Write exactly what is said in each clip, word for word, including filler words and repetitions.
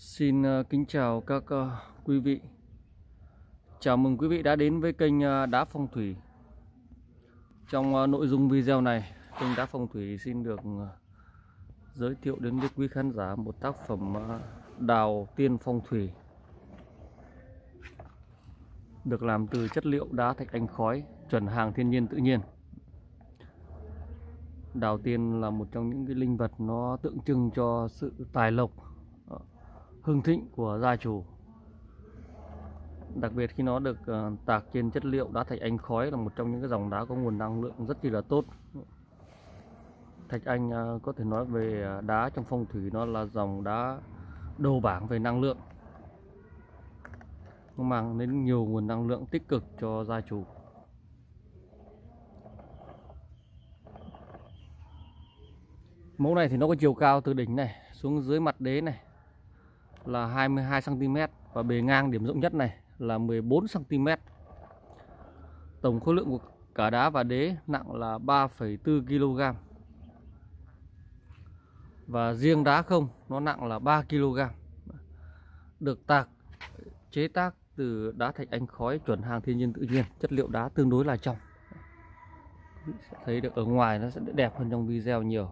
Xin kính chào các quý vị. Chào mừng quý vị đã đến với kênh Đá Phong Thủy. Trong nội dung video này, kênh Đá Phong Thủy xin được giới thiệu đến với quý khán giả một tác phẩm Đào Tiên Phong Thủy, được làm từ chất liệu đá Thạch Anh Khói, chuẩn hàng thiên nhiên tự nhiên. Đào tiên là một trong những cái linh vật nó tượng trưng cho sự tài lộc, hưng thịnh của gia chủ. Đặc biệt khi nó được tạc trên chất liệu đá Thạch Anh Khói là một trong những cái dòng đá có nguồn năng lượng rất là tốt. Thạch Anh có thể nói về đá trong phong thủy, nó là dòng đá đầu bảng về năng lượng, mang đến nhiều nguồn năng lượng tích cực cho gia chủ. Mẫu này thì nó có chiều cao từ đỉnh này xuống dưới mặt đế này là hai mươi hai xăng ti mét và bề ngang điểm rộng nhất này là mười bốn xăng ti mét. Tổng khối lượng của cả đá và đế nặng là ba phẩy bốn ki lô gam. Và riêng đá không nó nặng là ba ki lô gam. Được tạc chế tác từ đá Thạch Anh Khói, chuẩn hàng thiên nhiên tự nhiên, chất liệu đá tương đối là trong. Quý vị sẽ thấy được ở ngoài nó sẽ đẹp hơn trong video nhiều.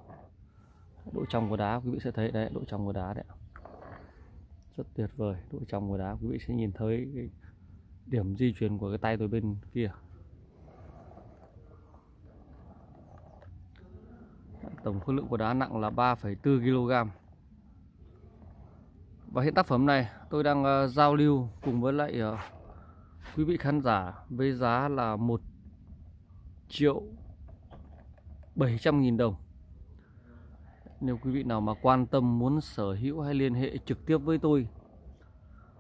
Độ trong của đá quý vị sẽ thấy đấy, độ trong của đá đấy. Rất tuyệt vời, độ trong của đá quý vị sẽ nhìn thấy cái điểm di chuyển của cái tay tôi bên kia. Tổng khối lượng của đá nặng là ba phẩy bốn ki lô gam. Và hiện tác phẩm này tôi đang uh, giao lưu cùng với lại uh, quý vị khán giả với giá là một triệu bảy trăm nghìn đồng. Nếu quý vị nào mà quan tâm muốn sở hữu hay liên hệ trực tiếp với tôi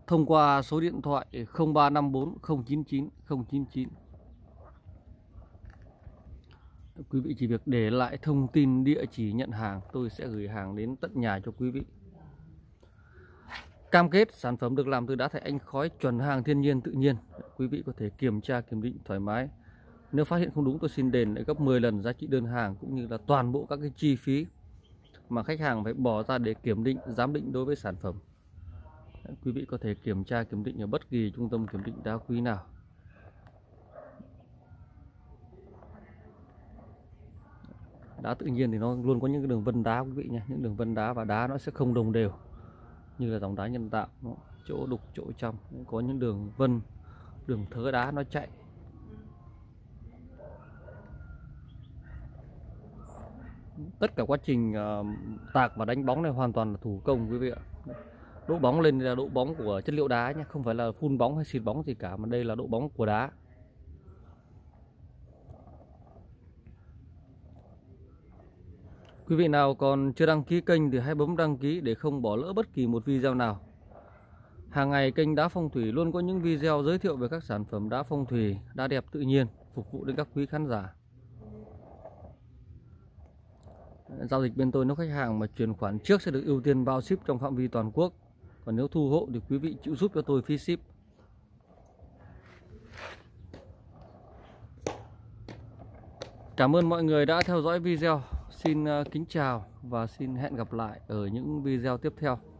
thông qua số điện thoại không ba năm bốn không chín chín không chín chín. Quý vị chỉ việc để lại thông tin địa chỉ nhận hàng, tôi sẽ gửi hàng đến tận nhà cho quý vị. Cam kết sản phẩm được làm từ đá Thạch Anh Khói, chuẩn hàng thiên nhiên tự nhiên. Quý vị có thể kiểm tra kiểm định thoải mái. Nếu phát hiện không đúng, tôi xin đền lại gấp mười lần giá trị đơn hàng, cũng như là toàn bộ các cái chi phí mà khách hàng phải bỏ ra để kiểm định, giám định đối với sản phẩm. Quý vị có thể kiểm tra kiểm định ở bất kỳ trung tâm kiểm định đá quý nào. Đá tự nhiên thì nó luôn có những cái đường vân đá quý vị nhé, những đường vân đá và đá nó sẽ không đồng đều như là dòng đá nhân tạo, nó chỗ đục chỗ trong có những đường vân, đường thớ đá nó chạy. Tất cả quá trình uh, tạc và đánh bóng này hoàn toàn là thủ công quý vị ạ. Độ bóng lên là độ bóng của chất liệu đá nhé, không phải là phun bóng hay xịt bóng gì cả, mà đây là độ bóng của đá. Quý vị nào còn chưa đăng ký kênh thì hãy bấm đăng ký để không bỏ lỡ bất kỳ một video nào. Hàng ngày kênh Đá Phong Thủy luôn có những video giới thiệu về các sản phẩm đá phong thủy, đá đẹp tự nhiên phục vụ đến các quý khán giả. Giao dịch bên tôi, nếu khách hàng mà chuyển khoản trước sẽ được ưu tiên bao ship trong phạm vi toàn quốc. Còn nếu thu hộ thì quý vị chịu giúp cho tôi phí ship. Cảm ơn mọi người đã theo dõi video. Xin kính chào và xin hẹn gặp lại ở những video tiếp theo.